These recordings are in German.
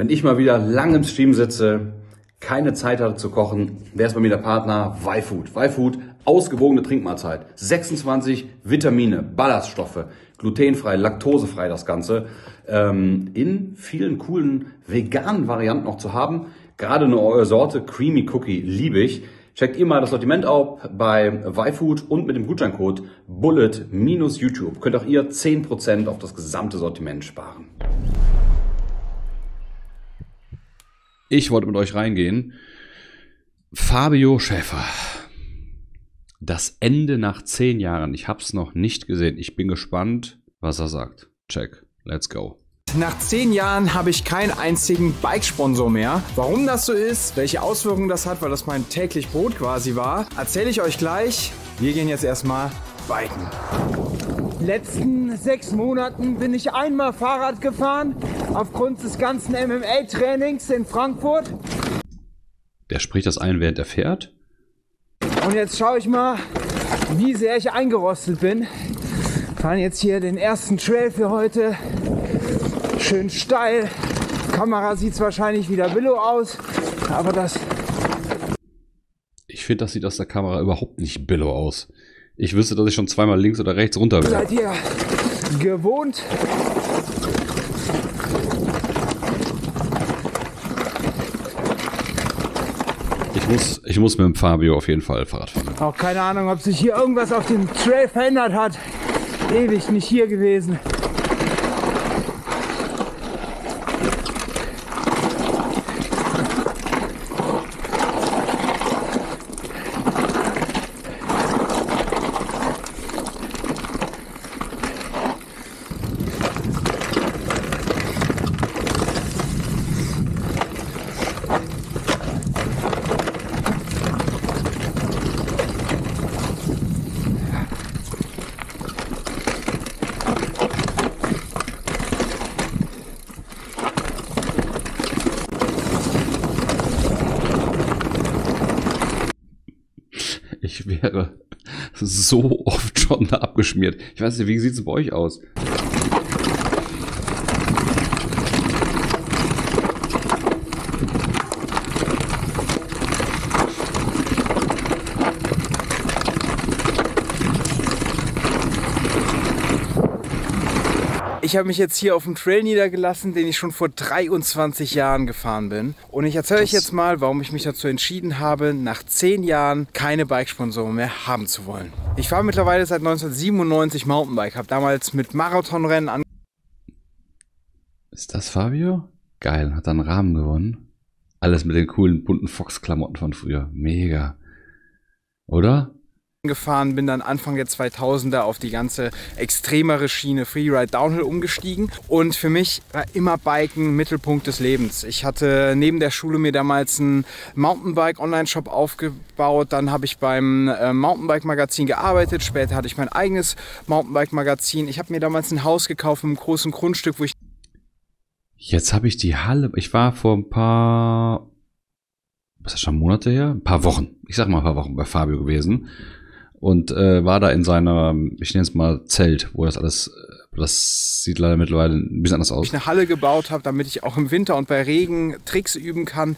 Wenn ich mal wieder lang im Stream sitze, keine Zeit hatte zu kochen, wer ist bei mir der Partner? YFood. YFood, ausgewogene Trinkmahlzeit. 26 Vitamine, Ballaststoffe, glutenfrei, laktosefrei das Ganze. In vielen coolen veganen Varianten noch zu haben. Gerade eine neue Sorte, Creamy Cookie, liebe ich. Checkt ihr mal das Sortiment auf bei YFood und mit dem Gutscheincode BULLET-YouTube könnt auch ihr 10% auf das gesamte Sortiment sparen. Ich wollte mit euch reingehen. Fabio Schäfer. Das Ende nach 10 Jahren. Ich habe es noch nicht gesehen. Ich bin gespannt, was er sagt. Check. Let's go. Nach 10 Jahren habe ich keinen einzigen Bike-Sponsor mehr. Warum das so ist, welche Auswirkungen das hat, weil das mein täglich Brot quasi war, erzähle ich euch gleich. Wir gehen jetzt erstmal biken. In den letzten 6 Monaten bin ich einmal Fahrrad gefahren, aufgrund des ganzen MMA-Trainings in Frankfurt. Der spricht das ein, während er fährt. Und jetzt schaue ich mal, wie sehr ich eingerostet bin. Wir fahren jetzt hier den ersten Trail für heute. Schön steil. Die Kamera sieht wahrscheinlich wieder Billo aus, aber das... Ich finde, das sieht aus der Kamera überhaupt nicht Billo aus. Ich wüsste, dass ich schon zweimal links oder rechts runter bin. Seid ihr gewohnt? Ich muss mit dem Fabio auf jeden Fall Fahrrad fahren. Auch keine Ahnung, ob sich hier irgendwas auf dem Trail verändert hat. Ewig nicht hier gewesen. Ich wäre so oft schon da abgeschmiert. Ich weiß nicht, wie sieht es bei euch aus? Ich habe mich jetzt hier auf dem Trail niedergelassen, den ich schon vor 23 Jahren gefahren bin. Und ich erzähle euch jetzt mal, warum ich mich dazu entschieden habe, nach 10 Jahren keine Bikesponsoren mehr haben zu wollen. Ich fahre mittlerweile seit 1997 Mountainbike, habe damals mit Marathonrennen angefangen. Ist das Fabio? Geil, hat einen Rahmen gewonnen. Alles mit den coolen, bunten Fox-Klamotten von früher. Mega. Oder? Gefahren, bin dann Anfang der 2000er auf die ganze extremere Schiene Freeride Downhill umgestiegen und für mich war immer Biken Mittelpunkt des Lebens. Ich hatte neben der Schule mir damals einen Mountainbike-Online-Shop aufgebaut, dann habe ich beim Mountainbike-Magazin gearbeitet, später hatte ich mein eigenes Mountainbike-Magazin. Ich habe mir damals ein Haus gekauft mit einem großen Grundstück, wo ich... Jetzt habe ich die Halle... Ich war vor ein paar... Was ist das schon Monate her? Ein paar Wochen. Ich sag mal ein paar Wochen bei Fabio gewesen. Und war da in seiner, ich nenne es mal Zelt, wo das alles, das sieht leider mittlerweile ein bisschen anders aus. Ich eine Halle gebaut habe, damit ich auch im Winter und bei Regen Tricks üben kann.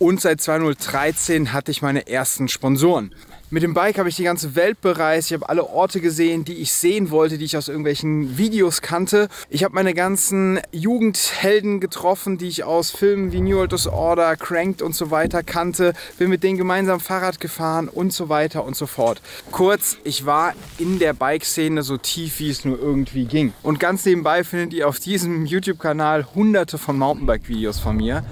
Und seit 2013 hatte ich meine ersten Sponsoren. Mit dem Bike habe ich die ganze Welt bereist. Ich habe alle Orte gesehen, die ich sehen wollte, die ich aus irgendwelchen Videos kannte. Ich habe meine ganzen Jugendhelden getroffen, die ich aus Filmen wie New World Disorder, Cranked und so weiter kannte. Bin mit denen gemeinsam Fahrrad gefahren und so weiter und so fort. Kurz, ich war in der Bike-Szene so tief, wie es nur irgendwie ging. Und ganz nebenbei findet ihr auf diesem YouTube-Kanal hunderte von Mountainbike-Videos von mir,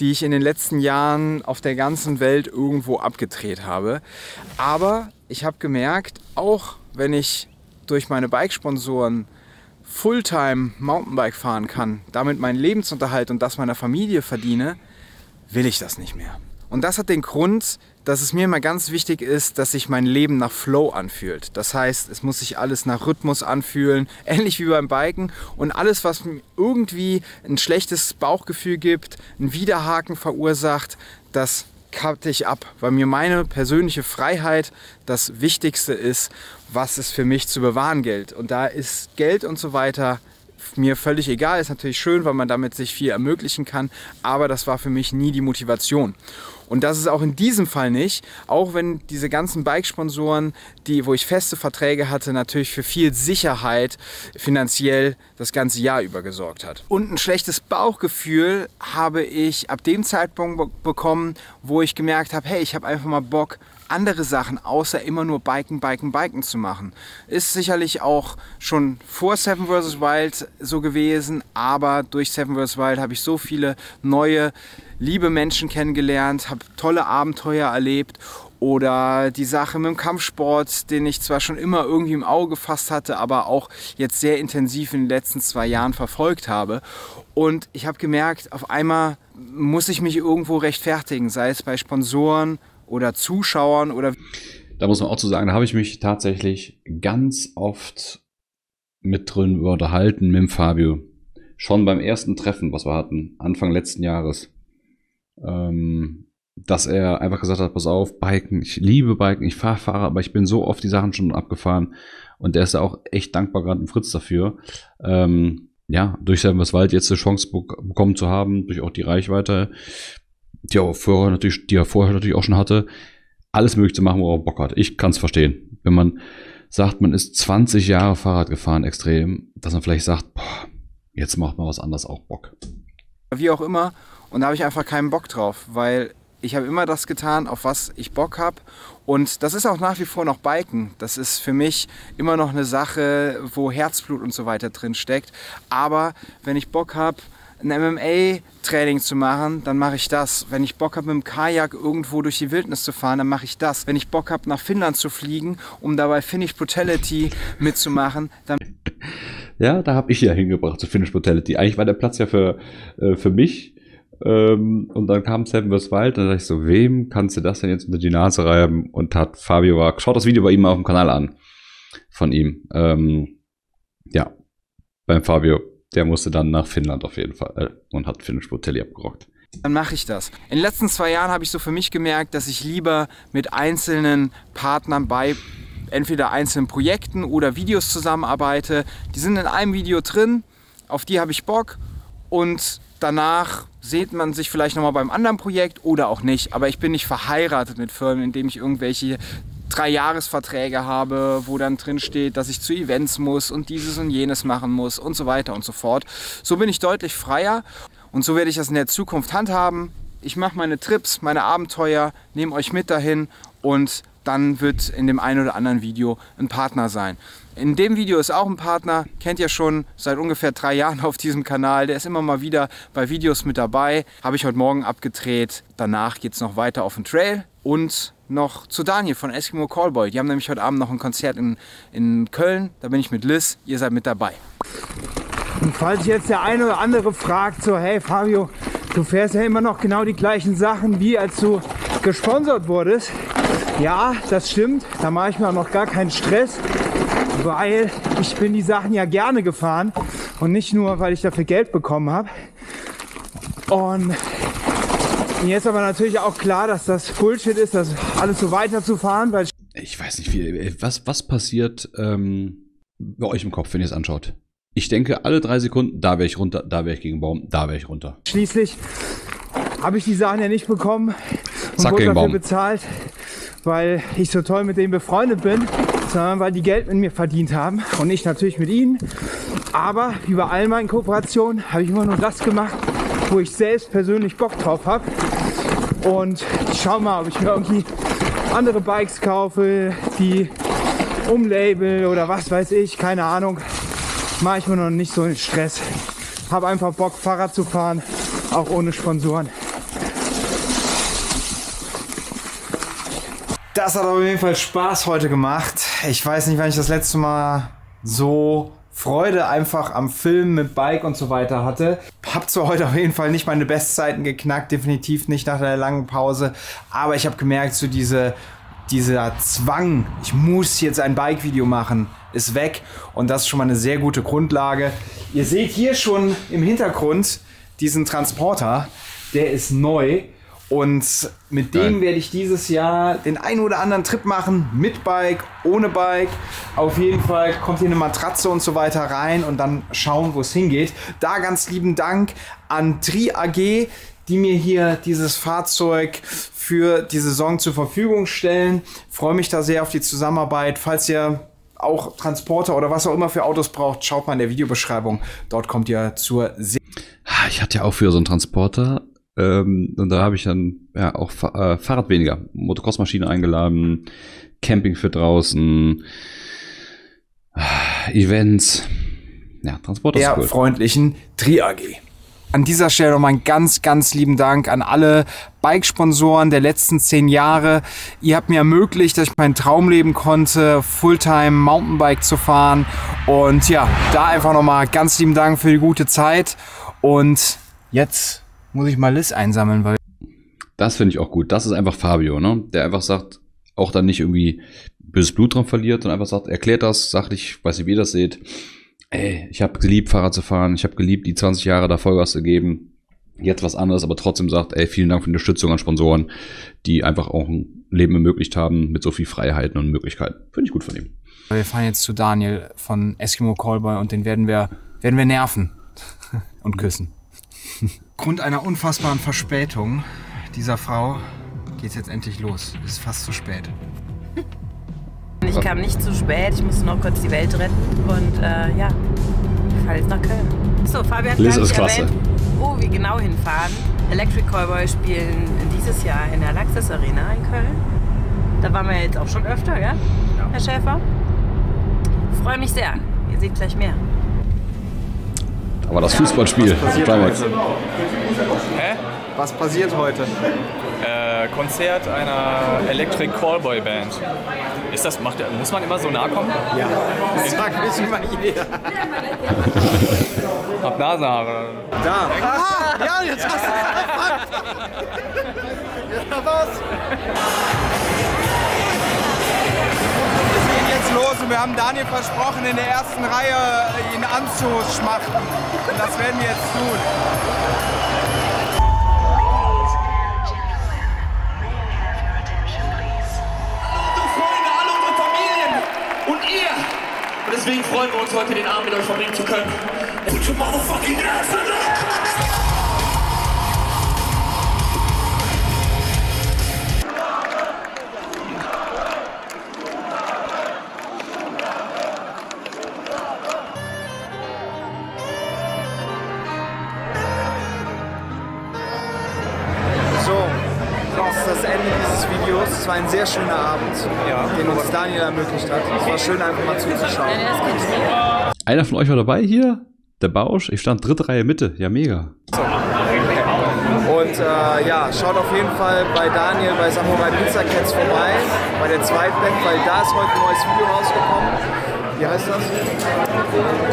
die ich in den letzten Jahren auf der ganzen Welt irgendwo abgedreht habe. Aber ich habe gemerkt, auch wenn ich durch meine Bikesponsoren Fulltime Mountainbike fahren kann, damit meinen Lebensunterhalt und das meiner Familie verdiene, will ich das nicht mehr. Und das hat den Grund, dass es mir immer ganz wichtig ist, dass sich mein Leben nach Flow anfühlt. Das heißt, es muss sich alles nach Rhythmus anfühlen, ähnlich wie beim Biken. Und alles, was mir irgendwie ein schlechtes Bauchgefühl gibt, einen Widerhaken verursacht, das cutte ich ab. Weil mir meine persönliche Freiheit das Wichtigste ist, was es für mich zu bewahren gilt. Und da ist Geld und so weiter mir völlig egal. Ist natürlich schön, weil man damit sich viel ermöglichen kann, aber das war für mich nie die Motivation. Und das ist auch in diesem Fall nicht, auch wenn diese ganzen Bike-Sponsoren, wo ich feste Verträge hatte, natürlich für viel Sicherheit finanziell das ganze Jahr über gesorgt hat. Und ein schlechtes Bauchgefühl habe ich ab dem Zeitpunkt bekommen, wo ich gemerkt habe, hey, ich habe einfach mal Bock, andere Sachen außer immer nur Biken zu machen. Ist sicherlich auch schon vor 7 vs. Wild so gewesen, aber durch 7 vs. Wild habe ich so viele neue, liebe Menschen kennengelernt, habe tolle Abenteuer erlebt. Oder die Sache mit dem Kampfsport, den ich zwar schon immer irgendwie im Auge gefasst hatte, aber auch jetzt sehr intensiv in den letzten 2 Jahren verfolgt habe. Und ich habe gemerkt, auf einmal muss ich mich irgendwo rechtfertigen, sei es bei Sponsoren oder Zuschauern oder... Da muss man auch zu sagen, da habe ich mich tatsächlich ganz oft mit drin unterhalten mit dem Fabio. Schon beim ersten Treffen, was wir hatten, Anfang letzten Jahres. Dass er einfach gesagt hat, pass auf, Biken, ich liebe Biken, ich fahre Fahrrad, aber ich bin so oft die Sachen schon abgefahren. Und der ist ja auch echt dankbar, gerade dem Fritz dafür. Ja, durch 7 vs. Wild jetzt eine Chance bekommen zu haben, durch auch die Reichweite, die er vorher natürlich auch schon hatte, alles möglich zu machen, worauf er Bock hat. Ich kann es verstehen. Wenn man sagt, man ist 20 Jahre Fahrrad gefahren extrem, dass man vielleicht sagt, boah, jetzt macht man was anderes auch Bock. Wie auch immer. Und da habe ich einfach keinen Bock drauf, weil ich habe immer das getan, auf was ich Bock habe. Und das ist auch nach wie vor noch Biken. Das ist für mich immer noch eine Sache, wo Herzblut und so weiter drin steckt. Aber wenn ich Bock habe, ein MMA-Training zu machen, dann mache ich das. Wenn ich Bock habe, mit dem Kajak irgendwo durch die Wildnis zu fahren, dann mache ich das. Wenn ich Bock habe, nach Finnland zu fliegen, um dabei Finnish Brutality mitzumachen, dann... Ja, da habe ich ja hingebracht, zu Finnish Brutality. Eigentlich war der Platz ja für mich. Und dann kam 7 vs. Wild und dann dachte ich so, wem kannst du das denn jetzt unter die Nase reiben? Und hat Fabio war, schaut das Video bei ihm auf dem Kanal an, von ihm. Ja, beim Fabio, der musste dann nach Finnland auf jeden Fall und hat Finnish Brutality abgerockt. Dann mache ich das. In den letzten 2 Jahren habe ich so für mich gemerkt, dass ich lieber mit einzelnen Partnern bei entweder einzelnen Projekten oder Videos zusammenarbeite. Die sind in einem Video drin, auf die habe ich Bock und danach sieht man sich vielleicht nochmal beim anderen Projekt oder auch nicht. Aber ich bin nicht verheiratet mit Firmen, indem ich irgendwelche 3-Jahres-Verträge habe, wo dann drin steht, dass ich zu Events muss und dieses und jenes machen muss und so weiter und so fort. So bin ich deutlich freier und so werde ich das in der Zukunft handhaben. Ich mache meine Trips, meine Abenteuer, nehme euch mit dahin und dann wird in dem einen oder anderen Video ein Partner sein. In dem Video ist auch ein Partner, kennt ihr schon, seit ungefähr 3 Jahren auf diesem Kanal. Der ist immer mal wieder bei Videos mit dabei. Habe ich heute Morgen abgedreht. Danach geht es noch weiter auf den Trail und noch zu Daniel von Eskimo Callboy. Die haben nämlich heute Abend noch ein Konzert in Köln. Da bin ich mit Liz. Ihr seid mit dabei. Und falls jetzt der eine oder andere fragt, so hey Fabio, du fährst ja immer noch genau die gleichen Sachen, wie als du gesponsert wurdest. Ja, das stimmt. Da mache ich mir auch noch gar keinen Stress. Weil ich bin die Sachen ja gerne gefahren und nicht nur, weil ich dafür Geld bekommen habe. Und mir ist aber natürlich auch klar, dass das Bullshit ist, das alles so weiterzufahren. Weil ich weiß nicht, was passiert bei euch im Kopf, wenn ihr es anschaut? Ich denke, alle 3 Sekunden, da wäre ich runter, da wäre ich gegen den Baum, da wäre ich runter. Schließlich habe ich die Sachen ja nicht bekommen und wurde dafür bezahlt, weil ich so toll mit denen befreundet bin, sondern weil die Geld mit mir verdient haben und ich natürlich mit ihnen. Aber wie bei all meinen Kooperationen habe ich immer nur das gemacht, wo ich selbst persönlich Bock drauf habe. Und ich schaue mal, ob ich mir irgendwie andere Bikes kaufe, die umlabel oder was weiß ich, keine Ahnung. Mache ich mir noch nicht so einen Stress. Habe einfach Bock, Fahrrad zu fahren, auch ohne Sponsoren. Das hat auf jeden Fall Spaß heute gemacht. Ich weiß nicht, wann ich das letzte Mal so Freude einfach am Filmen mit Bike und so weiter hatte. Hab zwar heute auf jeden Fall nicht meine Bestzeiten geknackt, definitiv nicht nach der langen Pause, aber ich habe gemerkt, so dieser Zwang, ich muss jetzt ein Bike-Video machen, ist weg und das ist schon mal eine sehr gute Grundlage. Ihr seht hier schon im Hintergrund diesen Transporter, der ist neu. Und mit denen werde ich dieses Jahr den einen oder anderen Trip machen, mit Bike, ohne Bike. Auf jeden Fall kommt hier eine Matratze und so weiter rein und dann schauen, wo es hingeht. Da ganz lieben Dank an TRI AG, die mir hier dieses Fahrzeug für die Saison zur Verfügung stellen. Ich freue mich da sehr auf die Zusammenarbeit. Falls ihr auch Transporter oder was auch immer für Autos braucht, schaut mal in der Videobeschreibung. Dort kommt ihr zur Serie. Ich hatte ja auch für so einen Transporter. Und da habe ich dann ja auch Fahrrad weniger, Motocrossmaschine eingeladen, Camping für draußen, Events, ja, Transport ist cool. Der freundlichen TRI AG. An dieser Stelle nochmal einen ganz, ganz lieben Dank an alle Bike-Sponsoren der letzten 10 Jahre. Ihr habt mir ermöglicht, dass ich meinen Traum leben konnte, Fulltime Mountainbike zu fahren. Und ja, da einfach nochmal ganz lieben Dank für die gute Zeit. Und jetzt muss ich mal Liz einsammeln, weil... Das finde ich auch gut. Das ist einfach Fabio, ne? Der einfach sagt, auch dann nicht irgendwie böses Blut dran verliert und einfach sagt, erklärt das, sagt, ich weiß nicht, wie ihr das seht. Ey, ich habe geliebt, Fahrrad zu fahren. Ich habe geliebt, die 20 Jahre da Vollgas zu geben. Jetzt was anderes, aber trotzdem sagt, ey, vielen Dank für die Unterstützung an Sponsoren, die einfach auch ein Leben ermöglicht haben mit so viel Freiheiten und Möglichkeiten. Finde ich gut von ihm. Wir fahren jetzt zu Daniel von Eskimo Callboy und den werden wir nerven und küssen. Aufgrund einer unfassbaren Verspätung dieser Frau geht es jetzt endlich los. Es ist fast zu spät. Ich kam nicht zu spät, ich musste noch kurz die Welt retten und ja, ich fahre jetzt nach Köln. So, Fabio hat gerade erwähnt, wo wir genau hinfahren. Electric Callboy spielen dieses Jahr in der Lanxess Arena in Köln. Da waren wir jetzt auch schon öfter, ja? Herr Schäfer? Ich freue mich sehr. Ihr seht gleich mehr. Aber das Fußballspiel. Was passiert heute? Konzert einer Electric Callboy Band. Ist das, muss man immer so nah kommen? Ja. Das sagt nicht immer jeder. Hab Nasenhaare. Da. Aha, ja, jetzt hast du es. Jetzt raus. Und wir haben Daniel versprochen, in der ersten Reihe ihn anzuschmachten. Und das werden wir jetzt tun. Alle unsere Freunde, alle unsere Familien und ihr. Und deswegen freuen wir uns, heute den Abend mit euch verbringen zu können. Put your motherfucking ass in there. Es war ein sehr schöner Abend, den uns Daniel ermöglicht hat. Es war schön, einfach mal zuzuschauen. Einer von euch war dabei hier, der Bausch. Ich stand dritte Reihe Mitte. Ja, mega. Und ja, schaut auf jeden Fall bei Daniel bei Samurai Pizza Cats vorbei, bei der Zweitband, weil da ist heute ein neues Video rausgekommen. Wie heißt das?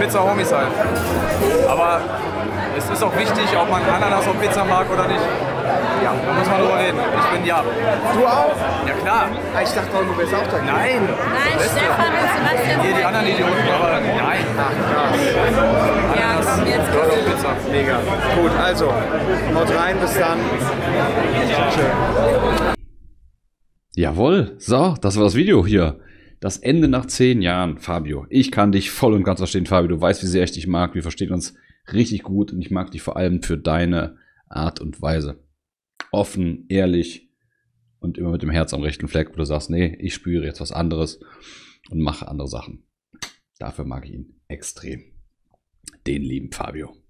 Pizza Homicide. Aber es ist auch wichtig, ob man Ananas auf Pizza mag oder nicht. Ja, da muss man drüber reden. Ich bin ja. Du auch? Ja klar. Ich dachte auch, du wärst auch da. Nein. Nein, Stefan und Sebastian. Hier die anderen Idioten, aber nein. Ach krass. Ja, komm jetzt. Pizza. Mega. Gut, also, haut rein, bis dann. Schön. Jawohl. So, das war das Video hier. Das Ende nach 10 Jahren, Fabio. Ich kann dich voll und ganz verstehen, Fabio. Du weißt, wie sehr ich dich mag. Wir verstehen uns richtig gut und ich mag dich vor allem für deine Art und Weise. Offen, ehrlich und immer mit dem Herz am rechten Fleck, wo du sagst, nee, ich spüre jetzt was anderes und mache andere Sachen. Dafür mag ich ihn extrem. Den lieben Fabio.